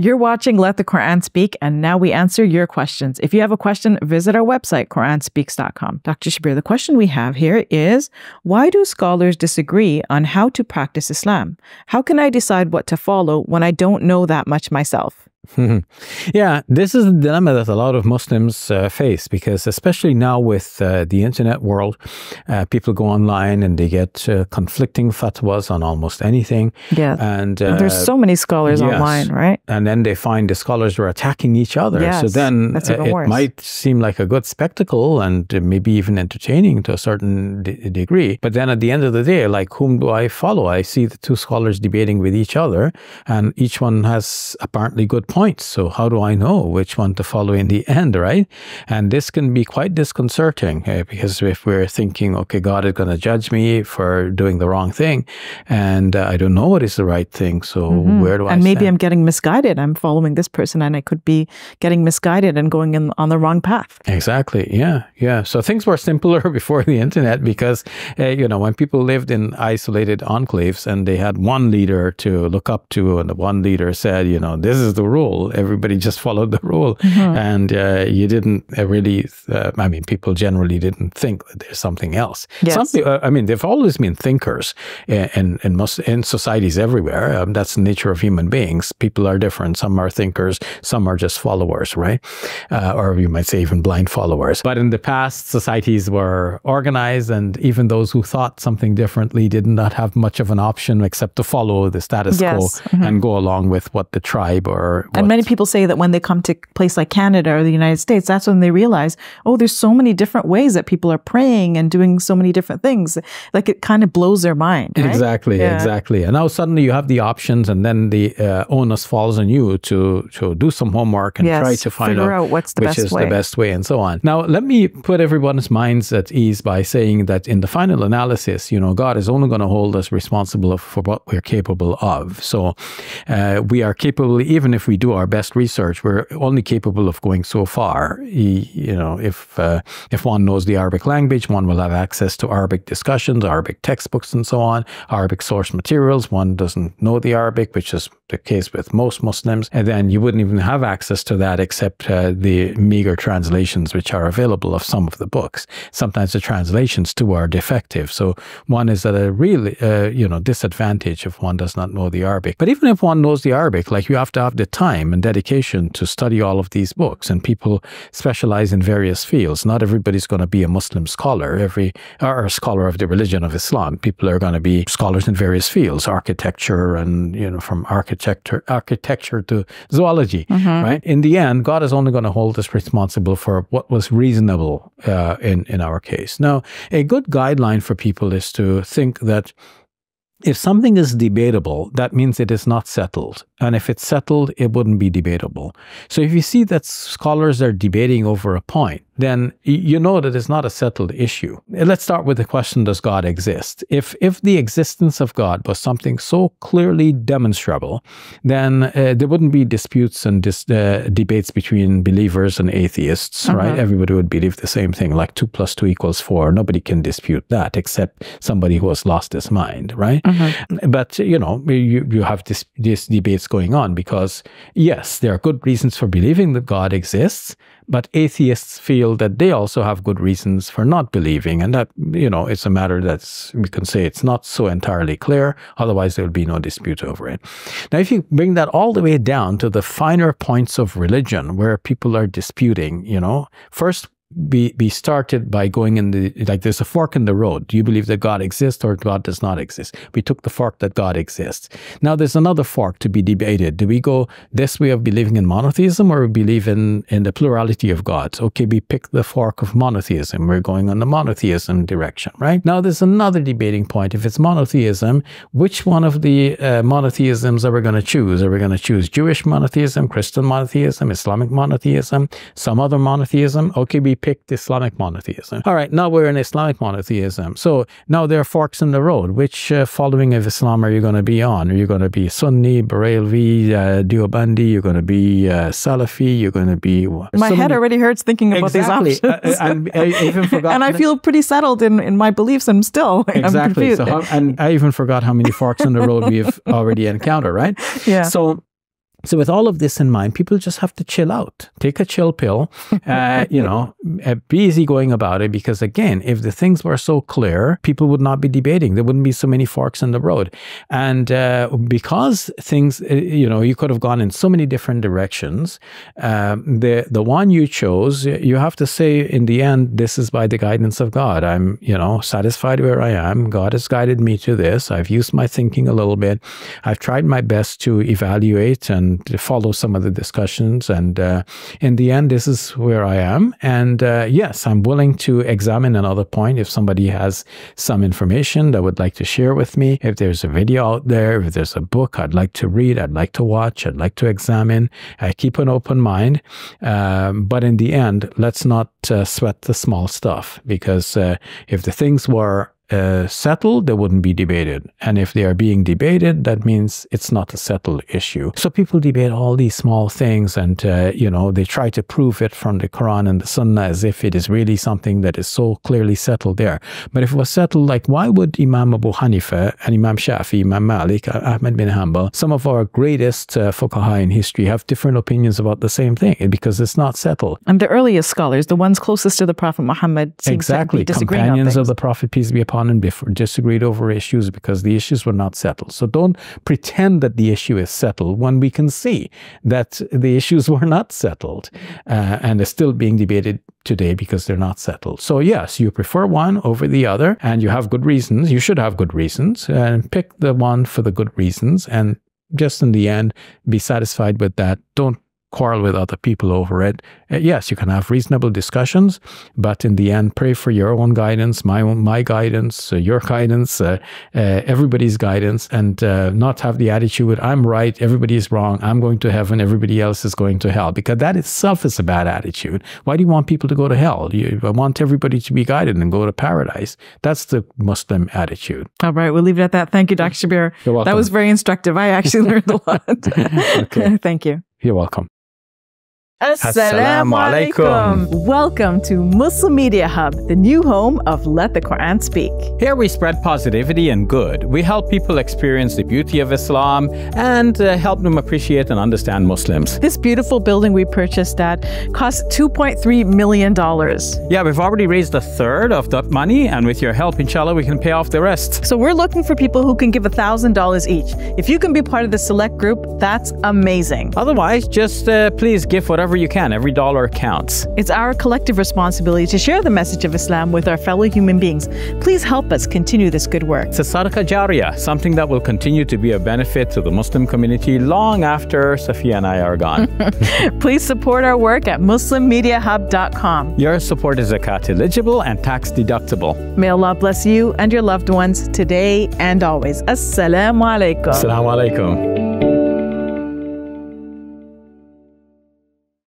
You're watching Let the Quran Speak, and now we answer your questions. If you have a question, visit our website, QuranSpeaks.com. Dr. Shabir, the question we have here is, why do scholars disagree on how to practice Islam? How can I decide what to follow when I don't know that much myself? Yeah, this is the dilemma that a lot of Muslims face, because especially now with the internet world, people go online and they get conflicting fatwas on almost anything. Yeah, and there's so many scholars online, right? And then they find the scholars were attacking each other. Yes, so then it might seem like a good spectacle and maybe even entertaining to a certain degree. But then at the end of the day, like, whom do I follow? I see the two scholars debating with each other, and each one has apparently good points. So how do I know which one to follow in the end, right? And this can be quite disconcerting because if we're thinking, okay, God is going to judge me for doing the wrong thing, and I don't know what is the right thing, so where do I stand? And maybe I'm getting misguided. I'm following this person and I could be getting misguided and going in on the wrong path. Exactly. Yeah. Yeah. So things were simpler before the internet because, you know, when people lived in isolated enclaves and they had one leader to look up to, and the one leader said, you know, this is the rule, everybody just followed the rule. And you didn't really, I mean, people generally didn't think that there's something else. Yes. Some people, I mean, they've always been thinkers in societies everywhere. That's the nature of human beings. People are different. Some are thinkers, some are just followers, right? Or you might say even blind followers. But in the past, societies were organized, and even those who thought something differently did not have much of an option except to follow the status quo and go along with what the tribe or and many people say that when they come to a place like Canada or the United States, that's when they realize, oh, there's so many different ways that people are praying and doing so many different things. Like, it kind of blows their mind. Right? Exactly, exactly. And now suddenly you have the options, and then the onus falls on you to do some homework and try to find out what's the best way and so on. Now, let me put everyone's minds at ease by saying that in the final analysis, you know, God is only going to hold us responsible for what we're capable of. So we are capable, even if we do our best research, we're only capable of going so far. You know, if one knows the Arabic language, one will have access to Arabic discussions, Arabic textbooks and so on, Arabic source materials. One doesn't know the Arabic, which is the case with most Muslims, and then you wouldn't even have access to that except the meager translations which are available of some of the books. Sometimes the translations too are defective, so one is at a really you know, disadvantage if one does not know the Arabic. But even if one knows the Arabic, like, you have to have the time and dedication to study all of these books, and people specialize in various fields. Not everybody's going to be a Muslim scholar, or a scholar of the religion of Islam. People are going to be scholars in various fields, architecture, and, you know, from architecture to zoology, right? In the end, God is only going to hold us responsible for what was reasonable in our case. Now, a good guideline for people is to think that if something is debatable, that means it is not settled. And if it's settled, it wouldn't be debatable. So if you see that scholars are debating over a point, then you know that it's not a settled issue. Let's start with the question, does God exist? If the existence of God was something so clearly demonstrable, then there wouldn't be disputes and debates between believers and atheists, right? Everybody would believe the same thing, like 2 + 2 = 4. Nobody can dispute that except somebody who has lost his mind, right? But, you know, you have these debates going on because, yes, there are good reasons for believing that God exists, but atheists feel that they also have good reasons for not believing, and that, you know, it's a matter that's, we can say, it's not so entirely clear, otherwise there would be no dispute over it. Now, if you bring that all the way down to the finer points of religion where people are disputing, you know, first, be started by going in the, like, there's a fork in the road. Do you believe that God exists or God does not exist? We took the fork that God exists. Now there's another fork to be debated. Do we go this way of believing in monotheism, or we believe in the plurality of gods? Okay, we pick the fork of monotheism. We're going on the monotheism direction, right? Now there's another debating point. If it's monotheism, which one of the monotheisms are we going to choose? Are we going to choose Jewish monotheism, Christian monotheism, Islamic monotheism, some other monotheism? Okay, we picked Islamic monotheism. All right, now we're in Islamic monotheism. So now there are forks in the road. Which following of Islam are you going to be on? Are you going to be Sunni, Barelvi, Diyobandi? You're going to be Salafi? You're going to be... My head already hurts thinking about these options. I even forgot... And I feel pretty settled in my beliefs, and still I'm confused. So and I even forgot how many forks in the road we've already encountered, right? Yeah. So So with all of this in mind, people just have to chill out, take a chill pill, you know, be easygoing about it. Because again, if the things were so clear, people would not be debating. There wouldn't be so many forks in the road. And because things, you know, you could have gone in so many different directions, the one you chose, you have to say in the end, this is by the guidance of God. I'm, you know, satisfied where I am. God has guided me to this. I've used my thinking a little bit. I've tried my best to evaluate and to follow some of the discussions, and in the end, this is where I am. And yes, I'm willing to examine another point if somebody has some information that would like to share with me. If there's a video out there, if there's a book I'd like to read, I'd like to watch, I'd like to examine. I keep an open mind, but in the end, let's not sweat the small stuff, because if the things were settled, they wouldn't be debated. And if they are being debated, that means it's not a settled issue. So people debate all these small things, and you know, they try to prove it from the Quran and the Sunnah as if it is really something that is so clearly settled there. But if it was settled, like, why would Imam Abu Hanifa and Imam Shafi, Imam Malik, Ahmed bin Hanbal, some of our greatest fuqaha in history, have different opinions about the same thing? Because it's not settled. And the earliest scholars, the ones closest to the Prophet Muhammad, seem exactly to be companions of the Prophet, peace be upon and before, disagreed over issues because the issues were not settled. So don't pretend that the issue is settled when we can see that the issues were not settled and they're still being debated today because they're not settled. So yes, you prefer one over the other, and you have good reasons. You should have good reasons, and pick the one for the good reasons, and just in the end, be satisfied with that. Don't quarrel with other people over it. Yes, you can have reasonable discussions, but in the end, pray for your own guidance, my guidance, your guidance, everybody's guidance, and not have the attitude, I'm right, everybody's wrong, I'm going to heaven, everybody else is going to hell, because that itself is a bad attitude. Why do you want people to go to hell? You want everybody to be guided and go to paradise. That's the Muslim attitude. All right, we'll leave it at that. Thank you, Dr. Shabir. You're welcome. That was very instructive. I actually learned a lot. Okay. Thank you. You're welcome. Assalamu alaikum. Welcome to Muslim Media Hub, the new home of Let the Quran Speak. Here we spread positivity and good. We help people experience the beauty of Islam and help them appreciate and understand Muslims. This beautiful building we purchased that cost $2.3 million. Yeah, we've already raised a third of that money, and with your help, inshallah, we can pay off the rest. So we're looking for people who can give $1,000 each. If you can be part of the select group, that's amazing. Otherwise, just please give whatever you can. Every dollar counts. It's our collective responsibility to share the message of Islam with our fellow human beings. Please help us continue this good work. It's a sadaqah jariyah, something that will continue to be a benefit to the Muslim community long after Safiyyah and I are gone. Please support our work at muslimmediahub.com. Your support is zakat eligible and tax deductible. May Allah bless you and your loved ones today and always. Assalamu alaikum. Assalamu alaikum.